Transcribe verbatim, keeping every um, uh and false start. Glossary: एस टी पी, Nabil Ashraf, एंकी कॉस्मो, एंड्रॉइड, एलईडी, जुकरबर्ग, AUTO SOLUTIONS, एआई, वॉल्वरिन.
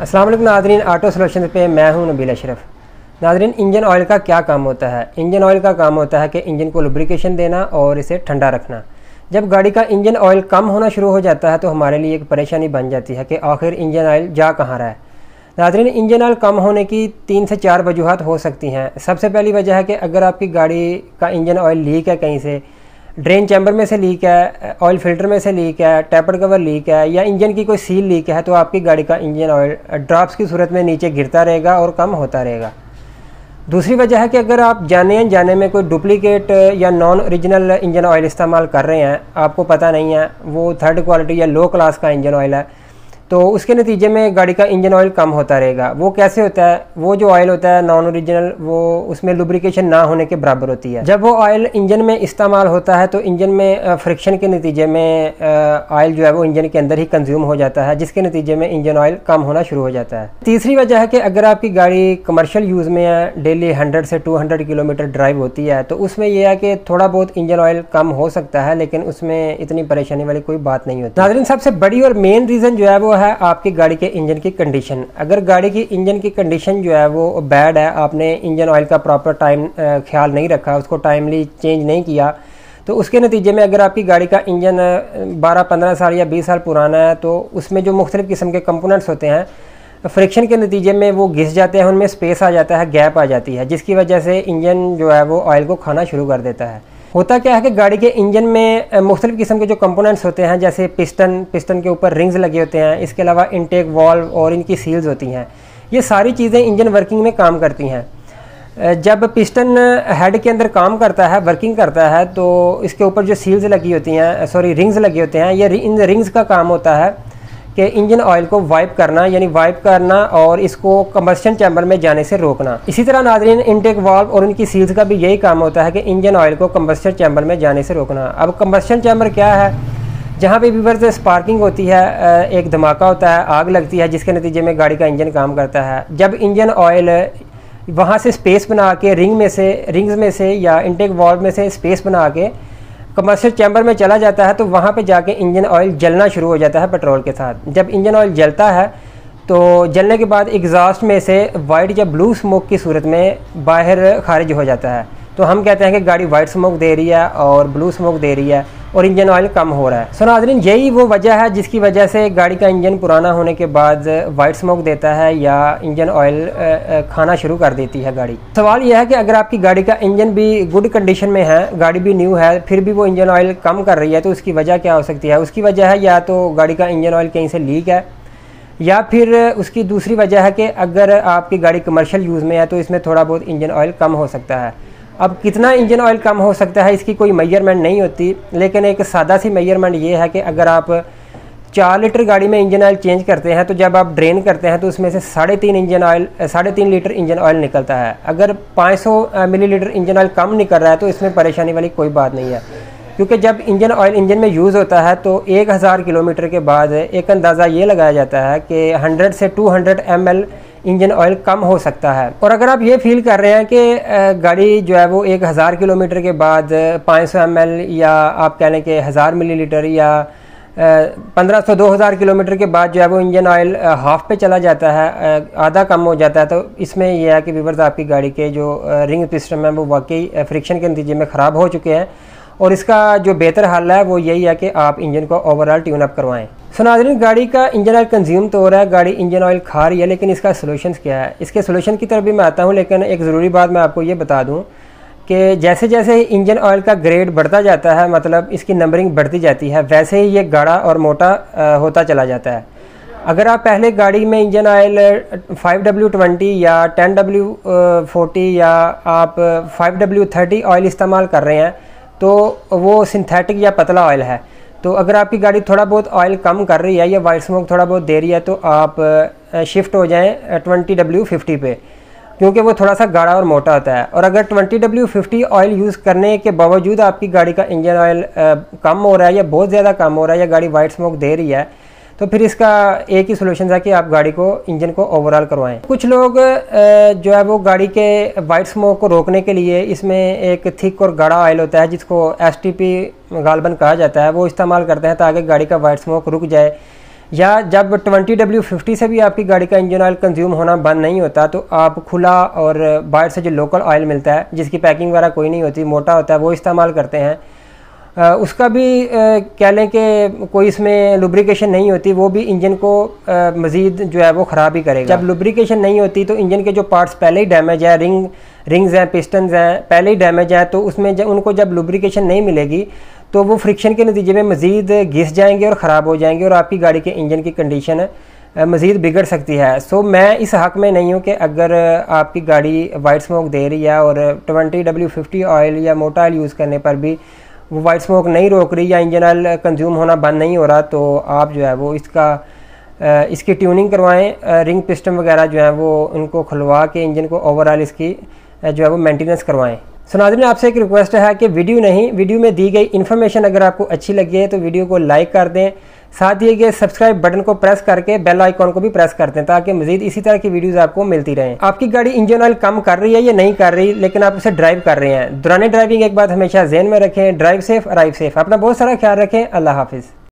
अस्सलाम वालेकुम नाज़रीन, ऑटो सोल्यूशन पे मैं हूं नबील अशरफ। नाज़रीन, इंजन ऑयल का क्या काम होता है? इंजन ऑयल का काम होता है कि इंजन को लुब्रिकेशन देना और इसे ठंडा रखना। जब गाड़ी का इंजन ऑयल कम होना शुरू हो जाता है तो हमारे लिए एक परेशानी बन जाती है कि आखिर इंजन ऑयल जा कहाँ रहा है। नाज़रीन, इंजन ऑयल कम होने की तीन से चार वजूहत हो सकती हैं। सबसे पहली वजह है कि अगर आपकी गाड़ी का इंजन ऑयल लीक है, कहीं से ड्रेन चैम्बर में से लीक है, ऑयल फिल्टर में से लीक है, टैपर कवर लीक है या इंजन की कोई सील लीक है, तो आपकी गाड़ी का इंजन ऑयल ड्रॉप्स की सूरत में नीचे गिरता रहेगा और कम होता रहेगा। दूसरी वजह है कि अगर आप जाने जाने में कोई डुप्लीकेट या नॉन ओरिजिनल इंजन ऑयल इस्तेमाल कर रहे हैं, आपको पता नहीं है, वो थर्ड क्वालिटी या लो क्लास का इंजन ऑयल है, तो उसके नतीजे में गाड़ी का इंजन ऑयल कम होता रहेगा। वो कैसे होता है? वो जो ऑयल होता है नॉन ओरिजिनल, वो उसमें लुब्रिकेशन ना होने के बराबर होती है। जब वो ऑयल इंजन में इस्तेमाल होता है तो इंजन में फ्रिक्शन के नतीजे में ऑयल जो है वो इंजन के अंदर ही कंज्यूम हो जाता है, जिसके नतीजे में इंजन ऑयल कम होना शुरू हो जाता है। तीसरी वजह है कि अगर आपकी गाड़ी कमर्शियल यूज़ में है, डेली हंड्रेड से टू हंड्रेड किलोमीटर ड्राइव होती है, तो उसमें यह है कि थोड़ा बहुत इंजन ऑयल कम हो सकता है, लेकिन उसमें इतनी परेशानी वाली कोई बात नहीं होती। नाज़रीन, सबसे बड़ी और मेन रीज़न जो है वो है आपकी गाड़ी के इंजन की कंडीशन। अगर गाड़ी की इंजन की कंडीशन जो है वो बैड है, आपने इंजन ऑयल का प्रॉपर टाइम ख्याल नहीं रखा, उसको टाइमली चेंज नहीं किया, तो उसके नतीजे में अगर आपकी गाड़ी का इंजन बारह पंद्रह साल या बीस साल पुराना है तो उसमें जो मुख्तलिफ़ किस्म के कंपोनेंट्स होते हैं, फ्रिक्शन के नतीजे में वो घिस जाते हैं, उनमें स्पेस आ जाता है, गैप आ जाती है, जिसकी वजह से इंजन जो है वो ऑयल को खाना शुरू कर देता है। होता क्या है कि गाड़ी के इंजन में मुख्तलिफ़ किस्म के जो कंपोनेंट्स होते हैं, जैसे पिस्टन, पिस्टन के ऊपर रिंग्स लगे होते हैं, इसके अलावा इनटेक वाल्व और इनकी सील्स होती हैं, ये सारी चीज़ें इंजन वर्किंग में काम करती हैं। जब पिस्टन हेड के अंदर काम करता है, वर्किंग करता है, तो इसके ऊपर जो सील्स लगी होती हैं, सॉरी रिंग्स लगी होते हैं, ये इन रिंग्स का काम होता है कि इंजन ऑयल को वाइप करना, यानी वाइप करना और इसको कंबस्टन चैम्बर में जाने से रोकना। इसी तरह नाज़रीन, इनटेक वाल्व और उनकी सील्स का भी यही काम होता है कि इंजन ऑयल को कंबस्टन चैम्बर में जाने से रोकना। अब कंबस्टन चैम्बर क्या है? जहाँ पे व्यूअर्स स्पार्किंग होती है, एक धमाका होता है, आग लगती है, जिसके नतीजे में गाड़ी का इंजन काम करता है। जब इंजन ऑयल वहाँ से स्पेस बना के रिंग में से रिंग्स में से या इनटेक वाल्व में से स्पेस बना के कंबस्टर चैम्बर में चला जाता है तो वहाँ पे जाके इंजन ऑयल जलना शुरू हो जाता है पेट्रोल के साथ। जब इंजन ऑयल जलता है तो जलने के बाद एग्जॉस्ट में से वाइट या ब्लू स्मोक की सूरत में बाहर खारिज हो जाता है, तो हम कहते हैं कि गाड़ी वाइट स्मोक दे रही है और ब्लू स्मोक दे रही है और इंजन ऑयल कम हो रहा है। सो नाज़रीन, यही वो वजह है जिसकी वजह से गाड़ी का इंजन पुराना होने के बाद वाइट स्मोक देता है या इंजन ऑयल खाना शुरू कर देती है गाड़ी। सवाल यह है कि अगर आपकी गाड़ी का इंजन भी गुड कंडीशन में है, गाड़ी भी न्यू है, फिर भी वो इंजन ऑयल कम कर रही है, तो उसकी वजह क्या हो सकती है? उसकी वजह है या तो गाड़ी का इंजन ऑयल कहीं से लीक है, या फिर उसकी दूसरी वजह है कि अगर आपकी गाड़ी कमर्शियल यूज़ में है तो इसमें थोड़ा बहुत इंजन ऑयल कम हो सकता है। अब कितना इंजन ऑयल कम हो सकता है इसकी कोई मेजरमेंट नहीं होती, लेकिन एक सादा सी मेजरमेंट ये है कि अगर आप चार लीटर गाड़ी में इंजन ऑयल चेंज करते हैं तो जब आप ड्रेन करते हैं तो उसमें से साढ़े तीन इंजन ऑयल साढ़े तीन लीटर इंजन ऑयल निकलता है। अगर पाँच सौ मिलीलीटर इंजन ऑयल कम निकल रहा है तो इसमें परेशानी वाली कोई बात नहीं है, क्योंकि जब इंजन ऑयल इंजन में यूज़ होता है तो एक हज़ार किलोमीटर के बाद एक अंदाज़ा ये लगाया जाता है कि हंड्रेड से two hundred M L engine oil कम हो सकता है। और अगर आप ये फील कर रहे हैं कि गाड़ी जो है वो एक हज़ार किलोमीटर के बाद पाँच सौ एम एल या आप कह लें कि हज़ार मिलीलीटर या पंद्रह सौ दो हज़ार किलोमीटर के बाद जो है वो इंजन ऑयल हाफ पे चला जाता है, आधा कम हो जाता है, तो इसमें यह है कि व्यूअर्स आपकी गाड़ी के जो रिंग पिस्टन है वो वाकई फ्रिक्शन के नतीजे में ख़राब हो चुके हैं और इसका जो बेहतर हल है वो यही है कि आप इंजन को ओवरऑल ट्यून अप करवाएं। सो नाज़रीन, गाड़ी का इंजन ऑयल कंज्यूम तो हो रहा है, गाड़ी इंजन ऑयल खा रही है, लेकिन इसका सोल्यूशन क्या है? इसके सोल्यूशन की तरफ भी मैं आता हूं, लेकिन एक ज़रूरी बात मैं आपको ये बता दूं कि जैसे जैसे इंजन ऑयल का ग्रेड बढ़ता जाता है, मतलब इसकी नंबरिंग बढ़ती जाती है, वैसे ही ये गाढ़ा और मोटा होता चला जाता है। अगर आप पहले गाड़ी में engine oil five W twenty या टेन डब्ल्यू फोर्टी या आप फाइव डब्ल्यू थर्टी ऑयल इस्तेमाल कर रहे हैं तो वो सिंथेटिक या पतला ऑयल है, तो अगर आपकी गाड़ी थोड़ा बहुत ऑयल कम कर रही है या वाइट स्मोक थोड़ा बहुत दे रही है तो आप शिफ्ट हो जाएं ट्वेंटी डब्ल्यू फिफ्टी पे, क्योंकि वो थोड़ा सा गाढ़ा और मोटा होता है। और अगर twenty W fifty oil use करने के बावजूद आपकी गाड़ी का इंजन ऑयल कम हो रहा है या बहुत ज़्यादा कम हो रहा है या गाड़ी वाइट स्मोक दे रही है, तो फिर इसका एक ही सोल्यूशन है कि आप गाड़ी को इंजन को ओवरऑल करवाएं। कुछ लोग जो है वो गाड़ी के वाइट स्मोक को रोकने के लिए इसमें एक थिक और गाढ़ा ऑयल होता है जिसको एस टी पी गालबन कहा जाता है, वो इस्तेमाल करते हैं ताकि गाड़ी का वाइट स्मोक रुक जाए या जब ट्वेंटी डब्ल्यू फिफ्टी से भी आपकी गाड़ी का इंजन ऑयल कंज्यूम होना बंद नहीं होता तो आप खुला और बाहर से जो लोकल ऑयल मिलता है जिसकी पैकिंग वगैरह कोई नहीं होती, मोटा होता है, वो इस्तेमाल करते हैं। आ, उसका भी कह लें कि कोई इसमें लुब्रिकेशन नहीं होती, वो भी इंजन को आ, मज़ीद जो है वो ख़राब ही करेगा। जब लुब्रिकेशन नहीं होती तो इंजन के जो पार्ट्स पहले ही डैमेज है, रिंग रिंग्स हैं, पिस्टन्स हैं, पहले ही डैमेज हैं, तो उसमें जब उनको जब लुब्रिकेशन नहीं मिलेगी तो वो फ्रिक्शन के नतीजे में मज़ीद घिस जाएंगे और ख़राब हो जाएंगे और आपकी गाड़ी के इंजन की कंडीशन मज़ीद बिगड़ सकती है। सो मैं इस हक़ में नहीं हूँ कि अगर आपकी गाड़ी वाइट स्मोक दे रही है और ट्वेंटी डब्ल्यू फिफ्टी ऑयल या मोटा ऑयल यूज़ करने पर भी वो वाइट स्मोक नहीं रोक रही या इंजन ऑयल कंज्यूम होना बंद नहीं हो रहा, तो आप जो है वो इसका इसकी ट्यूनिंग करवाएं, रिंग पिस्टन वगैरह जो है वो उनको खुलवा के इंजन को ओवरऑल इसकी जो है वो मेंटेनेंस करवाएं। सो नाज़रीन, आपसे एक रिक्वेस्ट है कि वीडियो नहीं वीडियो में दी गई इन्फॉर्मेशन अगर आपको अच्छी लगी है तो वीडियो को लाइक कर दें, साथ दिए गए सब्सक्राइब बटन को प्रेस करके बेल आइकॉन को भी प्रेस कर दें ताकि मज़ीद इसी तरह की वीडियोस आपको मिलती रहें। आपकी गाड़ी इंजन ऑयल कम कर रही है या नहीं कर रही, लेकिन आप उसे ड्राइव कर रहे हैं। दौरान ड्राइविंग एक बात हमेशा ज़हन में रखें, ड्राइव सेफ अराइव सेफ। अपना बहुत सारा ख्याल रखें। अल्लाह हाफिज़।